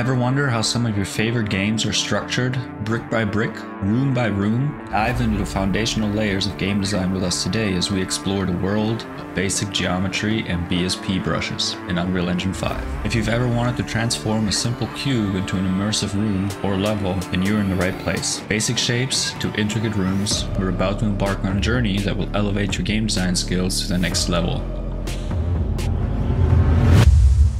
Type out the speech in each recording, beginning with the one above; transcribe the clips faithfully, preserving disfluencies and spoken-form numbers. Ever wonder how some of your favorite games are structured, brick by brick, room by room? Dive into the foundational layers of game design with us today as we explore the world of basic geometry and B S P brushes in Unreal Engine five. If you've ever wanted to transform a simple cube into an immersive room or level, then you're in the right place. Basic shapes to intricate rooms, we're about to embark on a journey that will elevate your game design skills to the next level.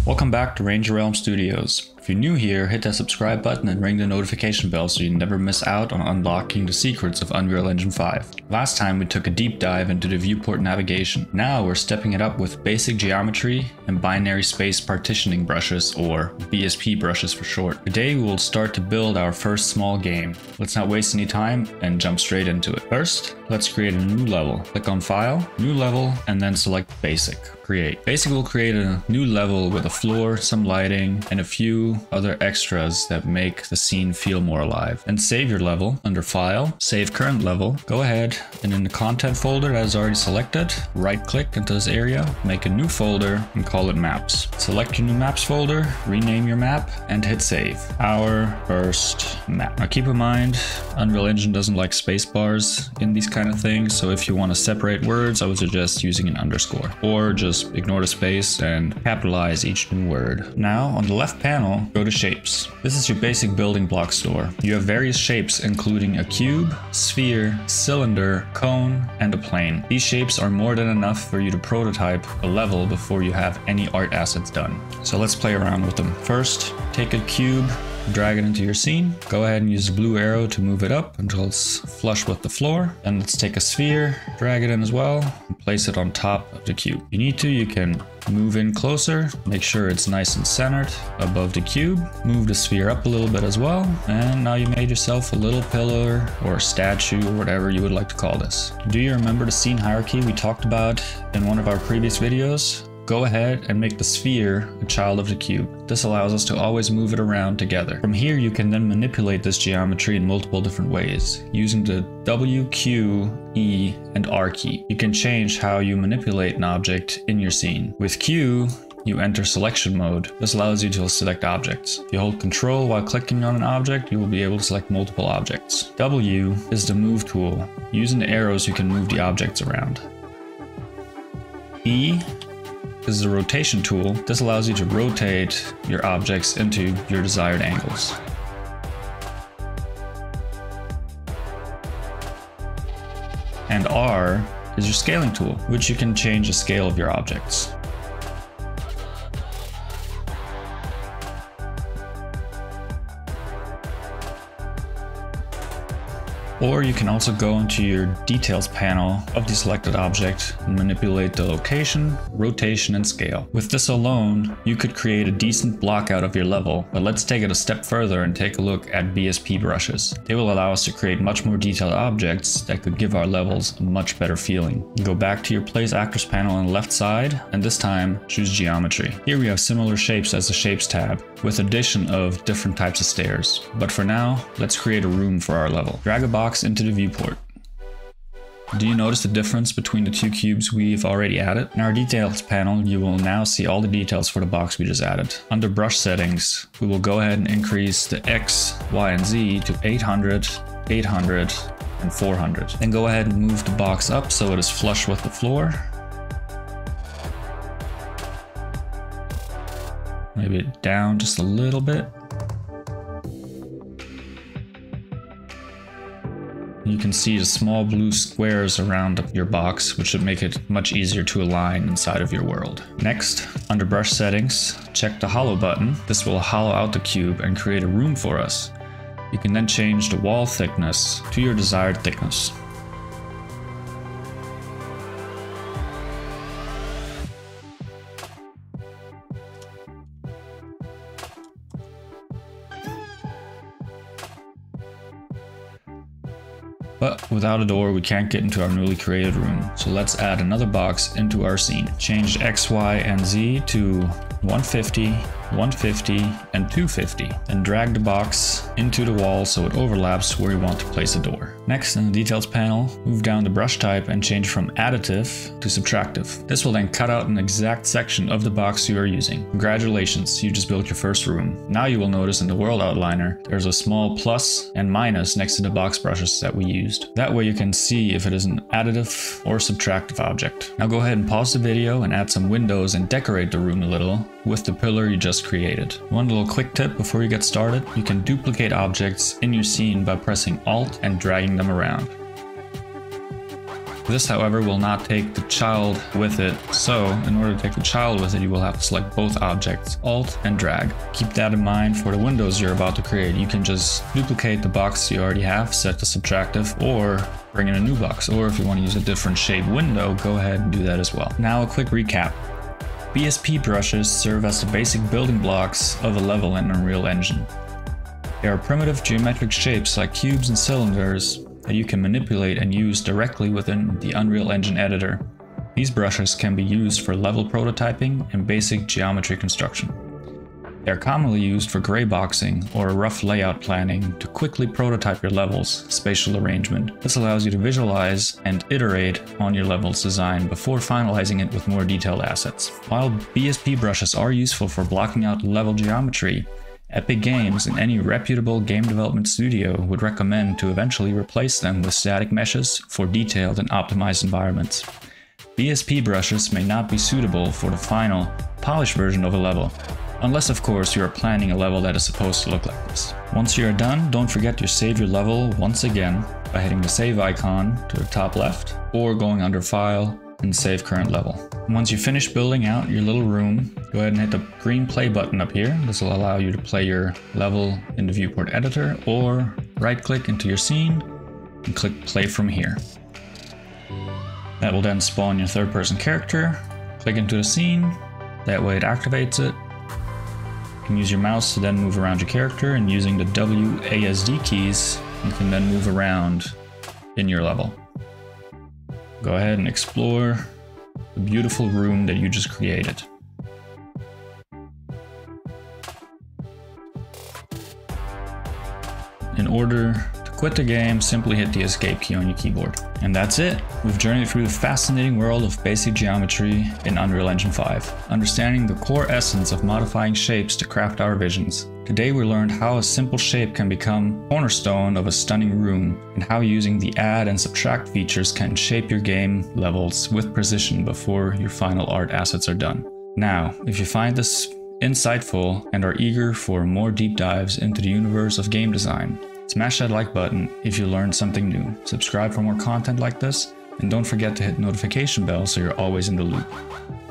Welcome back to Ranger Realm Studios. If you're new here, hit that subscribe button and ring the notification bell so you never miss out on unlocking the secrets of Unreal Engine five. Last time we took a deep dive into the viewport navigation. Now we're stepping it up with basic geometry and binary space partitioning brushes, or B S P brushes for short. Today we will start to build our first small game. Let's not waste any time and jump straight into it. First, let's create a new level. Click on File, New Level, and then select Basic. Create. Basic will create a new level with a floor, some lighting, and a few other extras that make the scene feel more alive. And save your level. Under File, Save Current Level. Go ahead and in the content folder that is already selected, right click into this area, make a new folder and call it Maps. Select your new Maps folder, rename your map, and hit Save. Our first map. Now keep in mind, Unreal Engine doesn't like space bars in these kind of things, so if you want to separate words, I would suggest using an underscore or just ignore the space and capitalize each new word. Now on the left panel, go to Shapes. This is your basic building block store. You have various shapes including a cube, sphere, cylinder, cone, and a plane. These shapes are more than enough for you to prototype a level before you have any art assets done. So let's play around with them. First, take a cube, drag it into your scene. Go ahead and use the blue arrow to move it up until it's flush with the floor. Then let's take a sphere, drag it in as well, and place it on top of the cube. If you need to, you can move in closer, make sure it's nice and centered above the cube. Move the sphere up a little bit as well, and now you made yourself a little pillar or a statue or whatever you would like to call this. Do you remember the scene hierarchy we talked about in one of our previous videos? Go ahead and make the sphere a child of the cube. This allows us to always move it around together. From here, you can then manipulate this geometry in multiple different ways using the W, Q, E, and R key. You can change how you manipulate an object in your scene. With Q, you enter selection mode. This allows you to select objects. If you hold control while clicking on an object, you will be able to select multiple objects. W is the move tool. Using the arrows, you can move the objects around. E is the rotation tool. This allows you to rotate your objects into your desired angles. And R is your scaling tool, which you can change the scale of your objects. Or you can also go into your details panel of the selected object and manipulate the location, rotation, and scale. With this alone, you could create a decent block out of your level, but let's take it a step further and take a look at B S P brushes. They will allow us to create much more detailed objects that could give our levels a much better feeling. Go back to your Place Actors panel on the left side, and this time choose Geometry. Here we have similar shapes as the Shapes tab, with addition of different types of stairs. But for now, let's create a room for our level. Drag a box into the viewport. Do you notice the difference between the two cubes we've already added? In our details panel, you will now see all the details for the box we just added. Under brush settings, we will go ahead and increase the X, Y, and Z to eight hundred, eight hundred, and four hundred. Then go ahead and move the box up so it is flush with the floor. Maybe down just a little bit. You can see the small blue squares around your box, which should make it much easier to align inside of your world. Next, under brush settings, check the hollow button. This will hollow out the cube and create a room for us. You can then change the wall thickness to your desired thickness. But without a door, we can't get into our newly created room. So let's add another box into our scene. Change X, Y, and Z to one fifty, one fifty and two fifty, and drag the box into the wall so it overlaps where you want to place the door. Next, in the details panel, move down the brush type and change from additive to subtractive. This will then cut out an exact section of the box you are using. Congratulations, you just built your first room. Now you will notice in the world outliner, there's a small plus and minus next to the box brushes that we used. That way you can see if it is an additive or subtractive object. Now go ahead and pause the video and add some windows and decorate the room a little with the pillar you just created. One little quick tip before you get started, you can duplicate objects in your scene by pressing Alt and dragging them around. This, however, will not take the child with it, so in order to take the child with it, you will have to select both objects, Alt and drag. Keep that in mind for the windows you're about to create. You can just duplicate the box you already have, set to subtractive, or bring in a new box, or if you want to use a different shape window, go ahead and do that as well. Now a quick recap. B S P brushes serve as the basic building blocks of a level in Unreal Engine. They are primitive geometric shapes like cubes and cylinders that you can manipulate and use directly within the Unreal Engine editor. These brushes can be used for level prototyping and basic geometry construction. They are commonly used for grayboxing or rough layout planning to quickly prototype your level's spatial arrangement. This allows you to visualize and iterate on your level's design before finalizing it with more detailed assets. While B S P brushes are useful for blocking out level geometry, Epic Games and any reputable game development studio would recommend to eventually replace them with static meshes for detailed and optimized environments. B S P brushes may not be suitable for the final, polished version of a level, unless of course you are planning a level that is supposed to look like this. Once you are done, don't forget to save your level once again by hitting the save icon to the top left or going under File and Save Current Level. Once you finish building out your little room, go ahead and hit the green play button up here. This will allow you to play your level in the viewport editor, or right click into your scene and click play from here. That will then spawn your third person character. Click into the scene, that way it activates it. You can use your mouse to then move around your character, and using the W A S D keys, you can then move around in your level. Go ahead and explore the beautiful room that you just created. In order to quit the game, simply hit the escape key on your keyboard. And that's it. We've journeyed through the fascinating world of basic geometry in Unreal Engine five, understanding the core essence of modifying shapes to craft our visions. Today we learned how a simple shape can become a cornerstone of a stunning room, and how using the add and subtract features can shape your game levels with precision before your final art assets are done. Now, if you find this insightful and are eager for more deep dives into the universe of game design, smash that like button if you learned something new, subscribe for more content like this, and don't forget to hit the notification bell so you're always in the loop.